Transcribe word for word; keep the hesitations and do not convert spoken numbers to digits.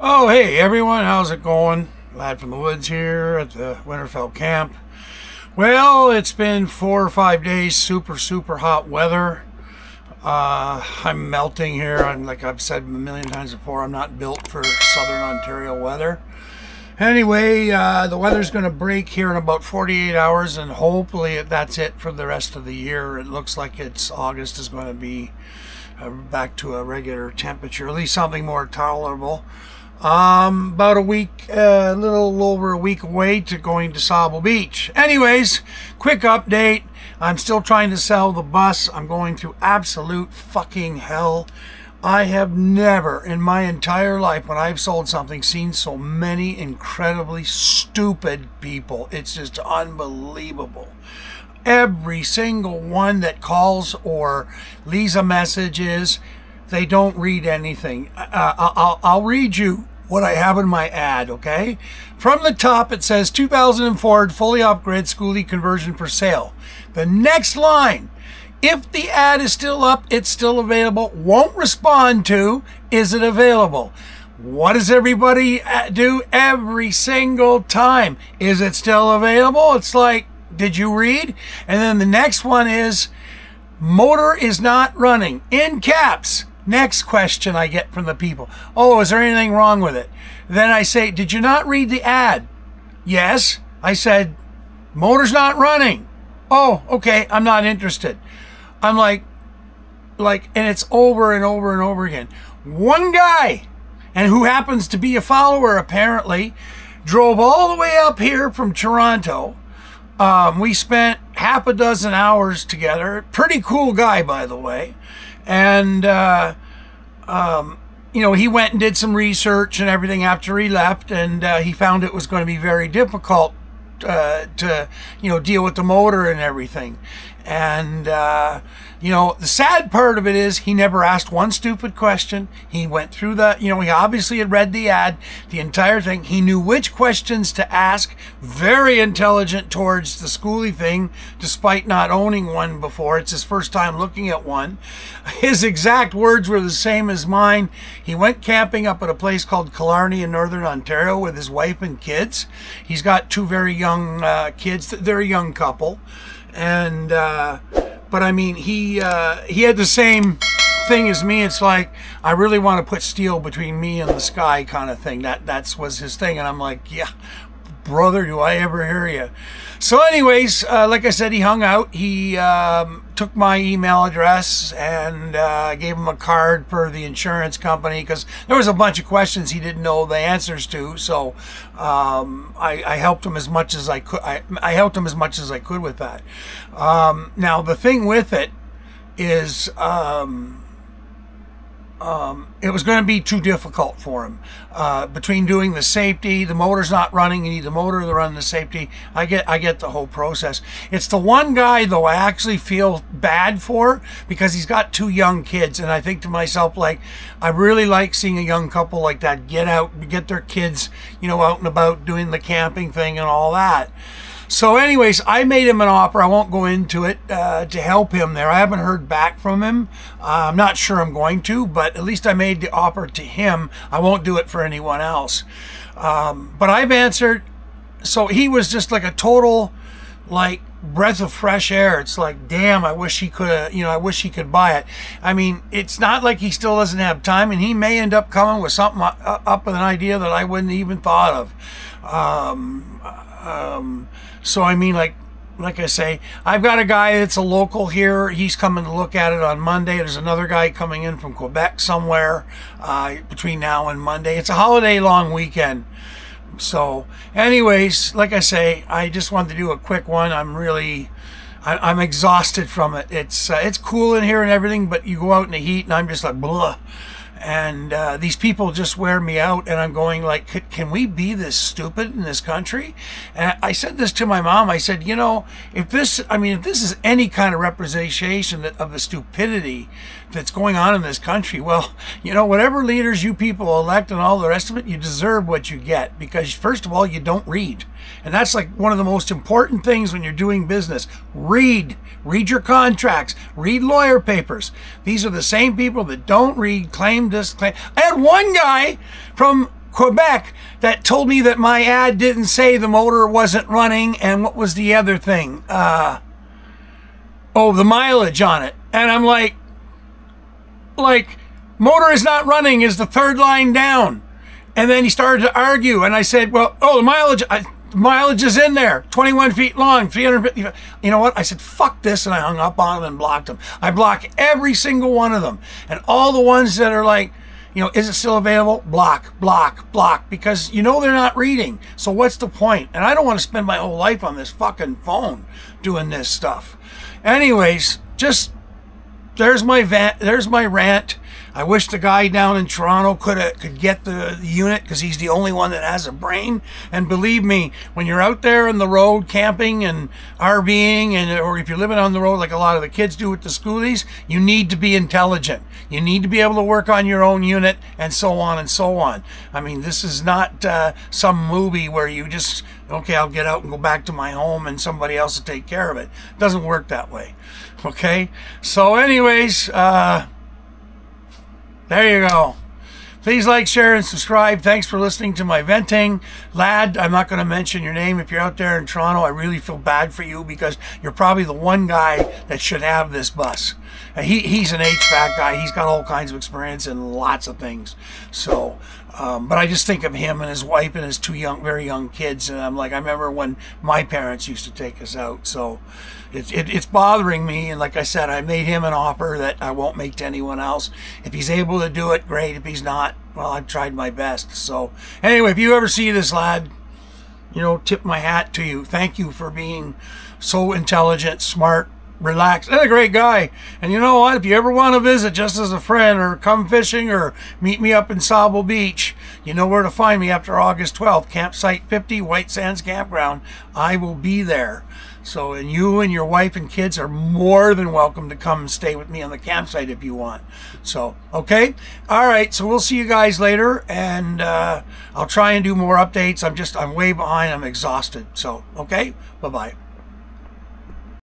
Oh, hey everyone, how's it going? Lad from the Woods here at the Winterfell camp. Well, it's been four or five days, super, super hot weather. Uh, I'm melting here. I'm, like I've said a million times before, I'm not built for southern Ontario weather. Anyway, uh, the weather's going to break here in about forty-eight hours, and hopefully that's it for the rest of the year. It looks like it's August is going to be uh, back to a regular temperature, at least something more tolerable. Um, about a week, a uh, little over a week away to going to Sauble Beach. Anyways, quick update. I'm still trying to sell the bus. I'm going through absolute fucking hell. I have never in my entire life, when I've sold something, seen so many incredibly stupid people. It's just unbelievable. Every single one that calls or leaves a message is, they don't read anything. Uh, I'll, I'll read you what I have in my ad, okay? From the top, it says two thousand four fully off-grid Schoolie conversion for sale. The next line, if the ad is still up, it's still available, won't respond to, is it available? What does everybody do every single time? Is it still available? It's like, did you read? And then the next one is, motor is not running, in caps. Next question I get from the people. Oh, is there anything wrong with it? Then I say, did you not read the ad? Yes. I said, motor's not running. Oh, okay, I'm not interested. I'm like, like, and it's over and over and over again. One guy, and who happens to be a follower apparently, drove all the way up here from Toronto. Um, we spent half a dozen hours together. Pretty cool guy, by the way. And, uh, um, you know, he went and did some research and everything after he left, and uh, he found it was going to be very difficult uh, to, you know, deal with the motor and everything. And, uh, you know, the sad part of it is he never asked one stupid question. He went through the, you know, he obviously had read the ad, the entire thing. He knew which questions to ask. Very intelligent towards the Schoolie thing, despite not owning one before. It's his first time looking at one. His exact words were the same as mine. He went camping up at a place called Killarney in Northern Ontario with his wife and kids. He's got two very young uh, kids. They're a young couple. And, uh, but I mean, he, uh, he had the same thing as me. It's like, I really want to put steel between me and the sky kind of thing. That, that's was his thing. And I'm like, yeah, brother, do I ever hear you. So anyways, uh, like I said, he hung out. He, um, took my email address, and uh, gave him a card for the insurance company, because there was a bunch of questions he didn't know the answers to. So um, I, I helped him as much as I could. I, I helped him as much as I could with that. Um, now the thing with it is, um, um, it was going to be too difficult for him. Uh, between doing the safety, the motor's not running. You need the motor to run the safety. I get, I get the whole process. It's the one guy though I actually feel bad for, because he's got two young kids, and I think to myself, like, I really like seeing a young couple like that get out, get their kids, you know, out and about doing the camping thing and all that. So anyways, I made him an offer. I won't go into it, uh, to help him there. I haven't heard back from him. Uh, I'm not sure I'm going to, but at least I made the offer to him. I won't do it for anyone else. Um, but I've answered. So he was just like a total, like, breath of fresh air. It's like, damn, I wish he could, you know, I wish he could buy it. I mean, it's not like he still doesn't have time, and he may end up coming with something up with an idea that I wouldn't even thought of. Um, um, so I mean, like, like I say, I've got a guy that's a local here. He's coming to look at it on Monday. There's another guy coming in from Quebec somewhere uh, between now and Monday. It's a holiday long weekend. So anyways, like I say, I just wanted to do a quick one. I'm really, I, I'm exhausted from it. It's uh, it's cool in here and everything, but you go out in the heat and I'm just like, blah. And uh, these people just wear me out, and I'm going like, can, can we be this stupid in this country? And I said this to my mom. I said, you know, if this, I mean, if this is any kind of representation of the stupidity that's going on in this country, well, you know, whatever leaders you people elect and all the rest of it, you deserve what you get, because first of all, you don't read. And that's like one of the most important things when you're doing business. Read. Read your contracts. Read lawyer papers. These are the same people that don't read, claim this, claim. I had one guy from Quebec that told me that my ad didn't say the motor wasn't running, and what was the other thing? Uh, oh, the mileage on it. And I'm like, like, motor is not running is the third line down. And then he started to argue, and I said, well, oh, the mileage, I, the mileage is in there, twenty-one feet long, three hundred fifty. You know what? I said, fuck this, and I hung up on him and blocked him. I block every single one of them. And all the ones that are like, you know, is it still available? Block, block, block, because you know they're not reading. So what's the point? And I don't want to spend my whole life on this fucking phone doing this stuff. Anyways, just, there's my vent, there's my rant. I wish the guy down in Toronto could uh, could get the, the unit, because he's the only one that has a brain. And believe me, when you're out there on the road camping and RVing, and or if you're living on the road like a lot of the kids do with the schoolies, you need to be intelligent. You need to be able to work on your own unit, and so on and so on. I mean, this is not uh, some movie where you just, okay, I'll get out and go back to my home and somebody else will take care of it. It doesn't work that way. Okay? So anyways, uh... there you go. Please like, share, and subscribe. Thanks for listening to my venting. Lad, I'm not going to mention your name. If you're out there in Toronto, I really feel bad for you, because you're probably the one guy that should have this bus. Uh, he, he's an H V A C guy. He's got all kinds of experience in lots of things. So, um, but I just think of him and his wife and his two young, very young kids. And I'm like, I remember when my parents used to take us out. So it, it, it's bothering me. And like I said, I made him an offer that I won't make to anyone else. If he's able to do it, great. If he's not, well, I've tried my best. So anyway, if you ever see this, lad, you know, tip my hat to you. Thank you for being so intelligent, smart, relaxed, and a great guy. And you know what? If you ever want to visit just as a friend, or come fishing, or meet me up in Sauble Beach, you know where to find me after August twelfth. Campsite fifty, White Sands Campground. I will be there. So, and you and your wife and kids are more than welcome to come and stay with me on the campsite if you want. So, okay? All right, so we'll see you guys later, and uh, I'll try and do more updates. I'm just, I'm way behind. I'm exhausted. So, okay? Bye-bye.